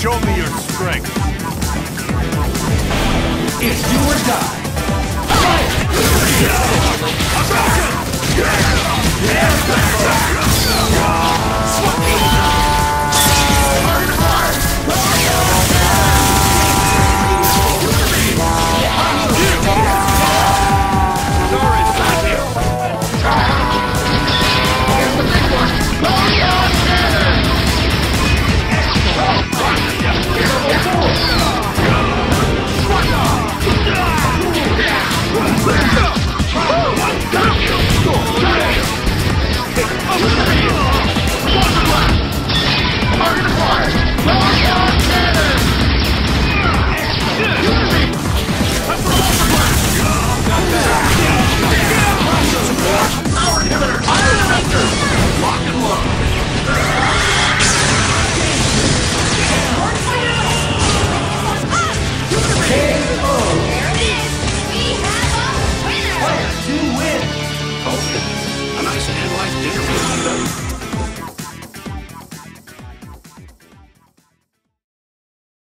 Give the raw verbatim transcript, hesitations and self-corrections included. Show me your strength. It's do or die. Fight!